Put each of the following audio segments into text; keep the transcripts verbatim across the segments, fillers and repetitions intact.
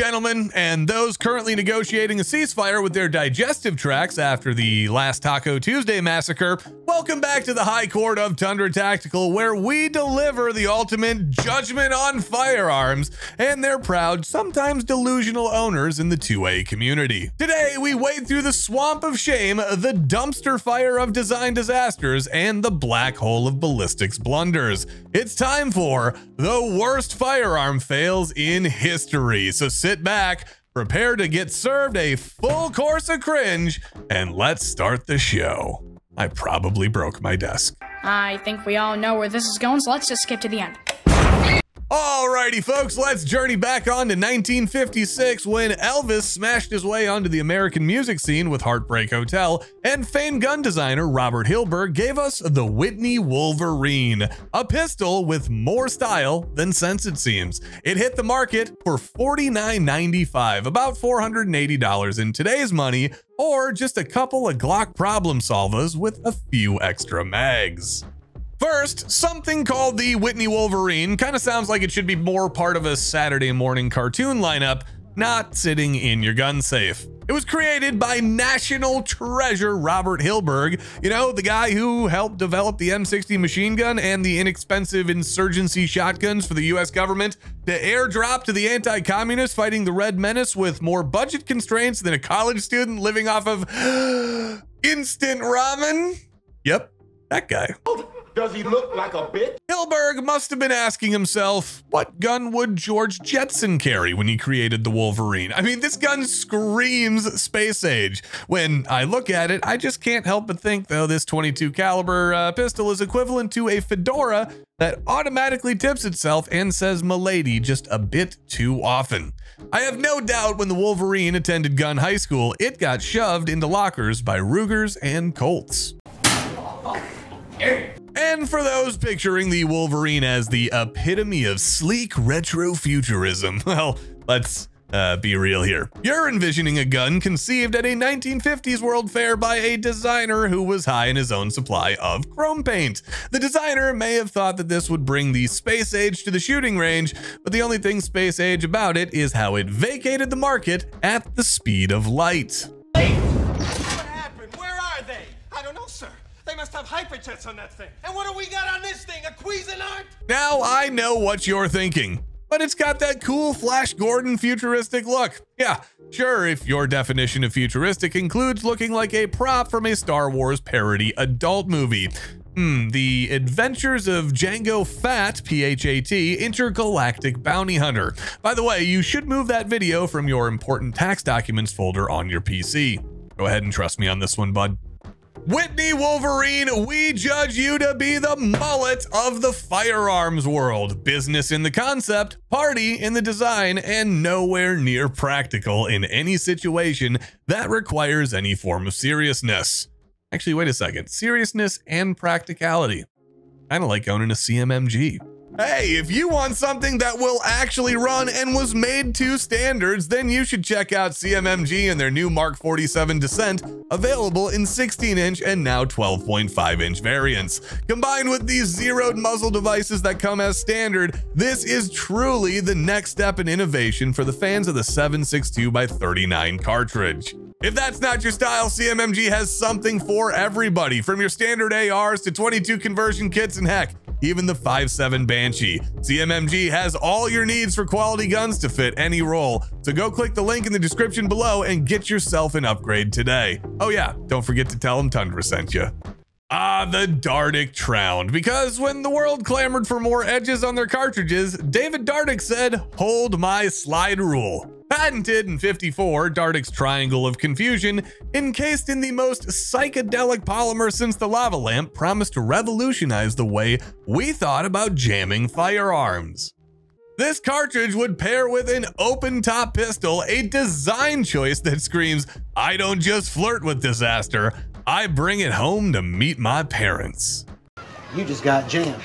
gentlemen, and those currently negotiating a ceasefire with their digestive tracts after the last Taco Tuesday massacre, welcome back to the High Court of Tundra Tactical, where we deliver the ultimate judgment on firearms and their proud, sometimes delusional owners in the two A community. Today, we wade through the swamp of shame, the dumpster fire of design disasters, and the black hole of ballistics blunders. It's time for the worst firearm fails in history. So sit back, prepare to get served a full course of cringe, and let's start the show. I probably broke my desk. I think we all know where this is going, so let's just skip to the end. Alrighty folks, let's journey back on to nineteen fifty-six when Elvis smashed his way onto the American music scene with Heartbreak Hotel, and famed gun designer Robert Hilberg gave us the Whitney Wolverine, a pistol with more style than sense it seems. It hit the market for forty-nine ninety-five, about four hundred eighty dollars in today's money, or just a couple of Glock problem solvers with a few extra mags. First, something called the Whitney Wolverine kind of sounds like it should be more part of a Saturday morning cartoon lineup, not sitting in your gun safe. It was created by national treasure Robert Hilberg, you know, the guy who helped develop the M sixty machine gun and the inexpensive insurgency shotguns for the U S government to airdrop to the anti-communists fighting the Red Menace with more budget constraints than a college student living off of instant ramen. Yep, that guy. Does he look like a bitch? Hilberg must have been asking himself, what gun would George Jetson carry when he created the Wolverine? I mean, this gun screams space age. When I look at it, I just can't help but think, though, this twenty-two caliber uh, pistol is equivalent to a fedora that automatically tips itself and says "milady" just a bit too often. I have no doubt when the Wolverine attended gun high school, it got shoved into lockers by Rugers and Colts. And for those picturing the Wolverine as the epitome of sleek retrofuturism, well, let's uh, be real here. You're envisioning a gun conceived at a nineteen fifties World Fair by a designer who was high in his own supply of chrome paint. The designer may have thought that this would bring the space age to the shooting range, but the only thing space age about it is how it vacated the market at the speed of light. They must have hyperjets on that thing. And what do we got on this thing? A Cuisinart? Now I know what you're thinking, but it's got that cool Flash Gordon futuristic look. Yeah, sure, if your definition of futuristic includes looking like a prop from a Star Wars parody adult movie. Hmm, The Adventures of Django Fat, P H A T, Intergalactic Bounty Hunter. By the way, you should move that video from your important tax documents folder on your P C. Go ahead and trust me on this one, bud. Whitney Wolverine, we judge you to be the mullet of the firearms world. Business in the concept, party in the design, and nowhere near practical in any situation that requires any form of seriousness. Actually, wait a second. Seriousness and practicality. Kind of like owning a C M M G. Hey, if you want something that will actually run and was made to standards, then you should check out C M M G and their new Mark forty-seven Descent, available in sixteen inch and now twelve point five inch variants. Combined with these zeroed muzzle devices that come as standard, this is truly the next step in innovation for the fans of the seven sixty-two by thirty-nine cartridge. If that's not your style, C M M G has something for everybody, from your standard A Rs to twenty-two conversion kits and heck, even the five seven Banshee. C M M G has all your needs for quality guns to fit any role, so go click the link in the description below and get yourself an upgrade today. Oh yeah, don't forget to tell them Tundra sent you. Ah, the Dardick Tround, because when the world clamored for more edges on their cartridges, David Dardick said, "Hold my slide rule." Patented in fifty-four, Dardick's Triangle of Confusion, encased in the most psychedelic polymer since the lava lamp, promised to revolutionize the way we thought about jamming firearms. This cartridge would pair with an open-top pistol, a design choice that screams, "I don't just flirt with disaster, I bring it home to meet my parents." You just got jammed.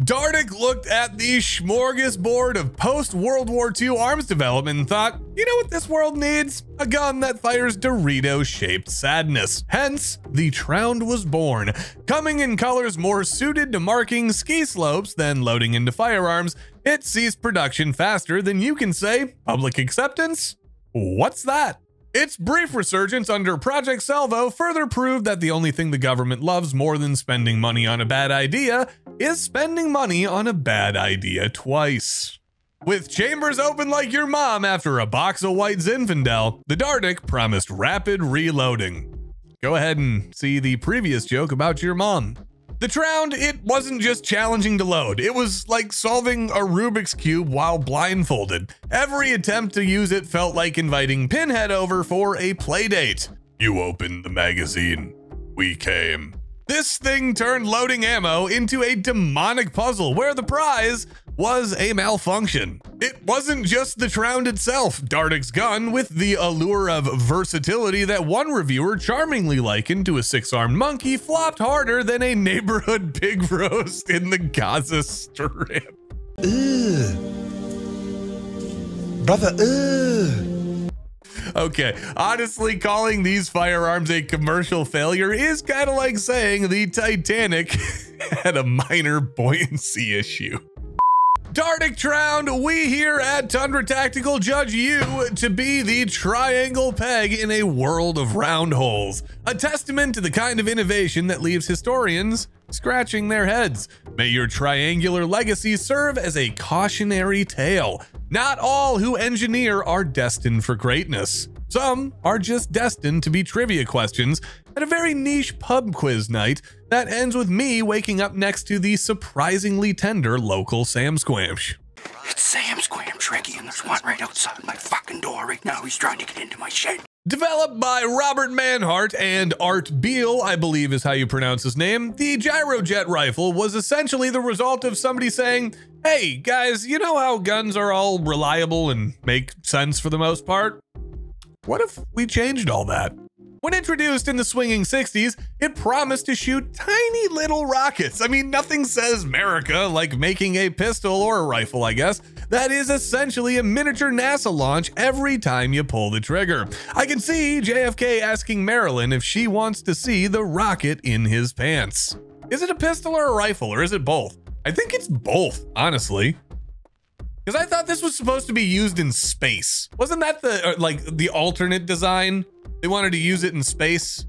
Dardick looked at the smorgasbord of post-World War Two arms development and thought, you know what this world needs? A gun that fires Dorito-shaped sadness. Hence, the Tround was born, coming in colors more suited to marking ski slopes than loading into firearms. It ceased production faster than you can say public acceptance. What's that? Its brief resurgence under Project Salvo further proved that the only thing the government loves more than spending money on a bad idea is spending money on a bad idea twice. With chambers open like your mom after a box of white Zinfandel, the Dardick promised rapid reloading. Go ahead and see the previous joke about your mom. The Tround, it wasn't just challenging to load, it was like solving a Rubik's Cube while blindfolded. Every attempt to use it felt like inviting Pinhead over for a playdate. You opened the magazine, we came. This thing turned loading ammo into a demonic puzzle where the prize was a malfunction. It wasn't just the Tround itself, Dardick's gun, with the allure of versatility that one reviewer charmingly likened to a six-armed monkey, flopped harder than a neighborhood pig roast in the Gaza Strip. Ugh. Brother, ugh. Okay, honestly, calling these firearms a commercial failure is kind of like saying the Titanic had a minor buoyancy issue. Dardick Tround, we here at Tundra Tactical judge you to be the triangle peg in a world of round holes, a testament to the kind of innovation that leaves historians scratching their heads. May your triangular legacy serve as a cautionary tale. Not all who engineer are destined for greatness. Some are just destined to be trivia questions at a very niche pub quiz night that ends with me waking up next to the surprisingly tender local Sam Squamsh. It's Sam Squamsh, Trekkie, and there's one right outside my fucking door right now. He's trying to get into my shed. Developed by Robert Manhart and Art Beale, I believe is how you pronounce his name, the Gyrojet rifle was essentially the result of somebody saying, hey guys, you know how guns are all reliable and make sense for the most part? What if we changed all that? When introduced in the swinging sixties, it promised to shoot tiny little rockets. I mean, nothing says America like making a pistol or a rifle, I guess, that is essentially a miniature NASA launch every time you pull the trigger. I can see J F K asking Marilyn if she wants to see the rocket in his pants. Is it a pistol or a rifle, or is it both? I think it's both, honestly. Because I thought this was supposed to be used in space. Wasn't that the, like, the alternate design? They wanted to use it in space.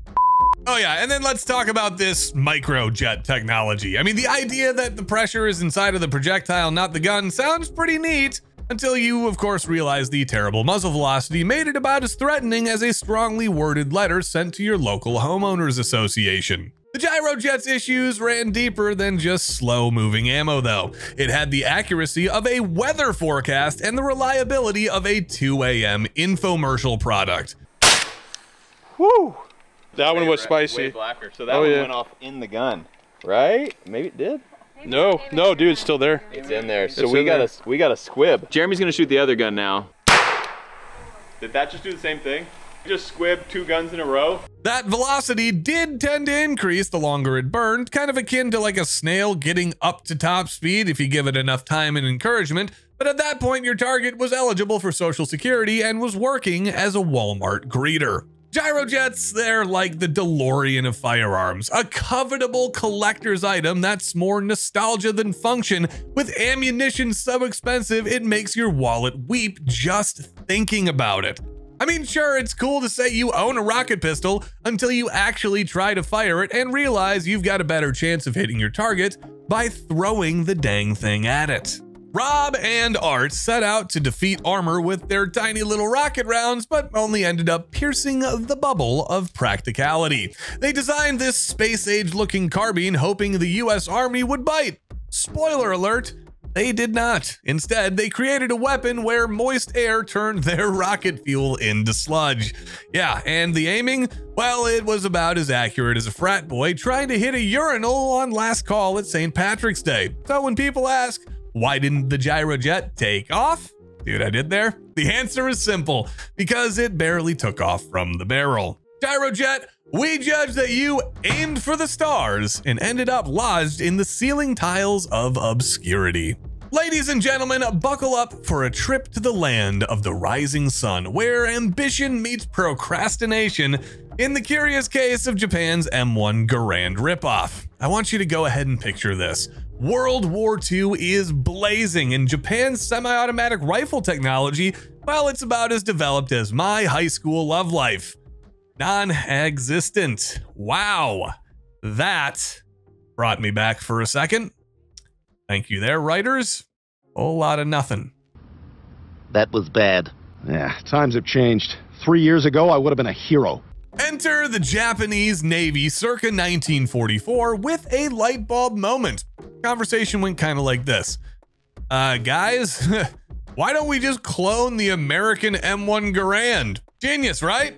Oh yeah, and then let's talk about this microjet technology. I mean, the idea that the pressure is inside of the projectile, not the gun, sounds pretty neat, until you, of course, realize the terrible muzzle velocity made it about as threatening as a strongly worded letter sent to your local homeowners association. The Gyrojet's issues ran deeper than just slow-moving ammo, though. It had the accuracy of a weather forecast and the reliability of a two A M infomercial product. Whew. That one was spicy. Way blacker, so that oh, one yeah. went off in the gun, right? Maybe it did. Maybe no, maybe no, dude, it's still there. It's in there. So it's we got a we got a squib. Jeremy's gonna shoot the other gun now. Did that just do the same thing? Just squibbed two guns in a row. That velocity did tend to increase the longer it burned, kind of akin to like a snail getting up to top speed if you give it enough time and encouragement. But at that point, your target was eligible for Social Security and was working as a Walmart greeter. Gyrojets, they're like the DeLorean of firearms, a covetable collector's item that's more nostalgia than function, with ammunition so expensive it makes your wallet weep just thinking about it. I mean, sure, it's cool to say you own a rocket pistol until you actually try to fire it and realize you've got a better chance of hitting your target by throwing the dang thing at it. Rob and Art set out to defeat armor with their tiny little rocket rounds, but only ended up piercing the bubble of practicality. They designed this space-age looking carbine hoping the U S Army would bite. Spoiler alert, they did not. Instead, they created a weapon where moist air turned their rocket fuel into sludge. Yeah, and the aiming? Well, it was about as accurate as a frat boy trying to hit a urinal on last call at Saint Patrick's Day. So when people ask, why didn't the Gyrojet take off? Dude, I did there. The answer is simple, because it barely took off from the barrel. Gyrojet, We judge that you aimed for the stars and ended up lodged in the ceiling tiles of obscurity. Ladies and gentlemen, buckle up for a trip to the land of the rising sun, where ambition meets procrastination in the curious case of Japan's M one Garand ripoff. I want you to go ahead and picture this. World War Two is blazing, and Japan's semi-automatic rifle technology, well, it's about as developed as my high school love life. Non-existent. Wow. That brought me back for a second. Thank you there, writers. A whole lot of nothing. That was bad. Yeah, times have changed. Three years ago, I would have been a hero. Enter the Japanese Navy circa nineteen forty-four with a light bulb moment. Conversation went kind of like this. Uh, guys, why don't we just clone the American M one Garand? Genius, right?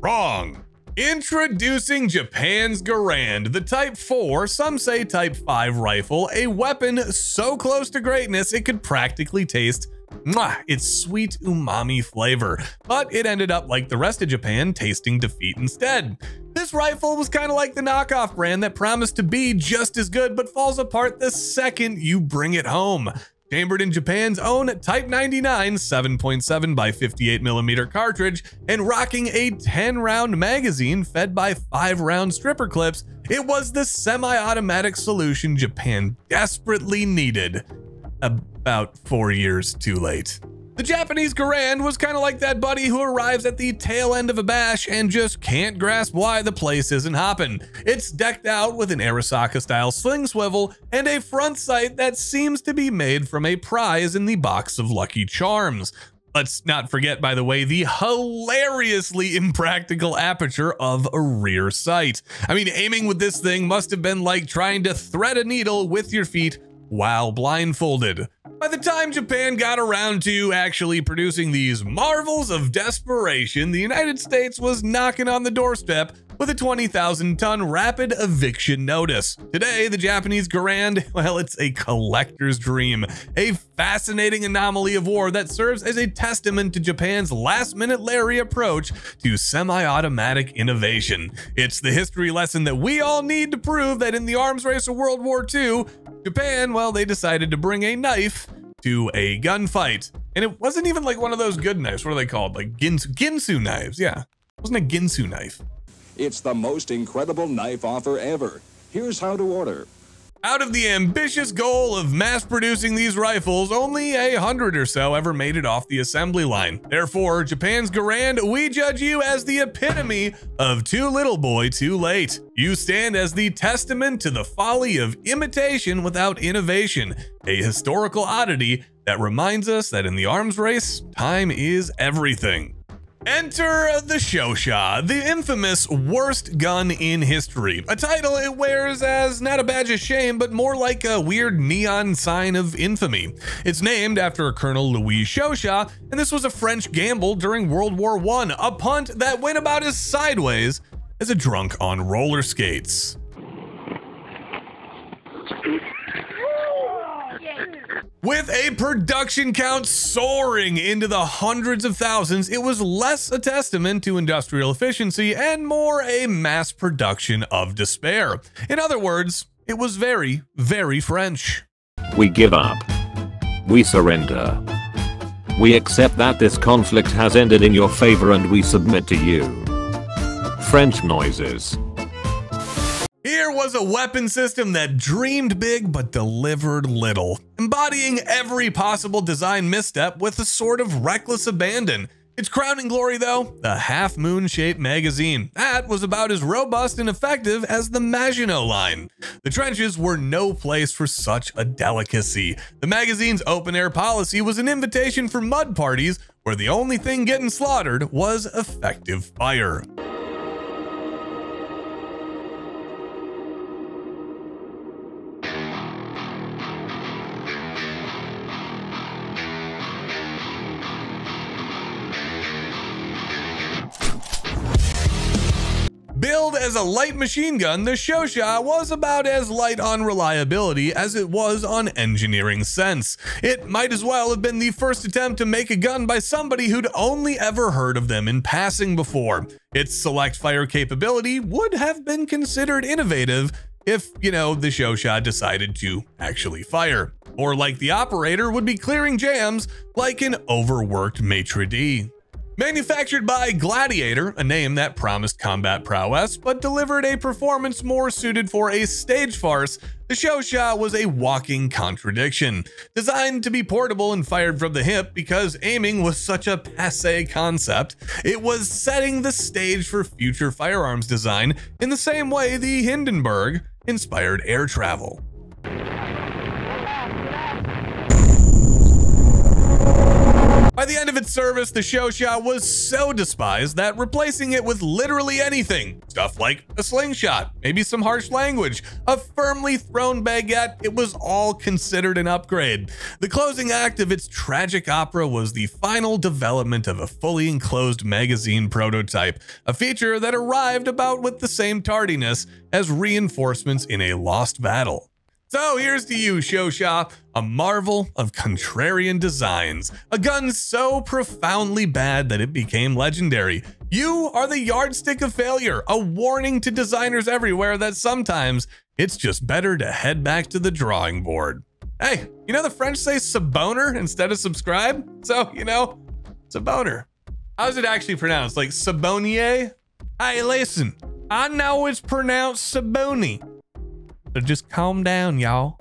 Wrong. Introducing Japan's Garand, the Type four, some say Type five rifle, a weapon so close to greatness it could practically taste mwah, its sweet umami flavor, but it ended up like the rest of Japan, tasting defeat instead. This rifle was kind of like the knockoff brand that promised to be just as good but falls apart the second you bring it home. Chambered in Japan's own Type ninety-nine seven point seven by fifty-eight millimeter cartridge and rocking a ten round magazine fed by five round stripper clips, it was the semi-automatic solution Japan desperately needed. About four years too late. The Japanese Garand was kind of like that buddy who arrives at the tail end of a bash and just can't grasp why the place isn't hopping. It's decked out with an Arisaka-style sling swivel and a front sight that seems to be made from a prize in the box of Lucky Charms. Let's not forget, by the way, the hilariously impractical aperture of a rear sight. I mean, aiming with this thing must have been like trying to thread a needle with your feet while blindfolded. By the time Japan got around to actually producing these marvels of desperation, the United States was knocking on the doorstep with a twenty thousand ton rapid eviction notice. Today, the Japanese Garand, well, it's a collector's dream, a fascinating anomaly of war that serves as a testament to Japan's last-minute Larry approach to semi-automatic innovation. It's the history lesson that we all need to prove that in the arms race of World War Two, Japan, well, they decided to bring a knife to a gunfight. And it wasn't even like one of those good knives. What are they called? Like Ginsu, Ginsu knives. Yeah, it wasn't a Ginsu knife. It's the most incredible knife offer ever. Here's how to order. Out of the ambitious goal of mass producing these rifles, only a hundred or so ever made it off the assembly line. Therefore, Japan's Garand, we judge you as the epitome of too little boy too late. You stand as the testament to the folly of imitation without innovation, a historical oddity that reminds us that in the arms race, time is everything. Enter the Chauchat, the infamous worst gun in history, a title it wears as not a badge of shame, but more like a weird neon sign of infamy. It's named after Colonel Louis Chauchat, and this was a French gamble during World War One, a punt that went about as sideways as a drunk on roller skates. With a production count soaring into the hundreds of thousands, it was less a testament to industrial efficiency and more a mass production of despair. In other words, it was very, very French. We give up. We surrender. We accept that this conflict has ended in your favor and we submit to you. French noises. Here was a weapon system that dreamed big but delivered little, embodying every possible design misstep with a sort of reckless abandon. Its crowning glory, though, the half-moon-shaped magazine. That was about as robust and effective as the Maginot Line. The trenches were no place for such a delicacy. The magazine's open-air policy was an invitation for mud parties where the only thing getting slaughtered was effective fire. Billed as a light machine gun, the Chauchat was about as light on reliability as it was on engineering sense. It might as well have been the first attempt to make a gun by somebody who'd only ever heard of them in passing before. Its select fire capability would have been considered innovative if, you know, the Chauchat decided to actually fire. Or, like the operator, would be clearing jams like an overworked maitre d'. Manufactured by Gladiator, a name that promised combat prowess, but delivered a performance more suited for a stage farce, the Chauchat was a walking contradiction. Designed to be portable and fired from the hip because aiming was such a passé concept, it was setting the stage for future firearms design in the same way the Hindenburg inspired air travel. By the end of its service, the Chauchat was so despised that replacing it with literally anything, stuff like a slingshot, maybe some harsh language, a firmly thrown baguette, it was all considered an upgrade. The closing act of its tragic opera was the final development of a fully enclosed magazine prototype, a feature that arrived about with the same tardiness as reinforcements in a lost battle. So here's to you, Chauchat, a marvel of contrarian designs, a gun so profoundly bad that it became legendary. You are the yardstick of failure, a warning to designers everywhere that sometimes it's just better to head back to the drawing board. Hey, you know the French say saboner instead of subscribe? So, you know, saboner. How's it actually pronounced? Like sabonier? Hey, listen, I know it's pronounced saboni. So just calm down, y'all.